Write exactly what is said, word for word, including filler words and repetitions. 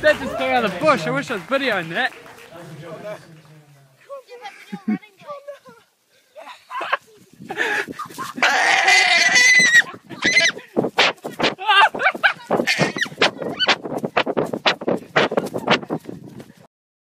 That just fell out of the bush. I wish I was videoing that.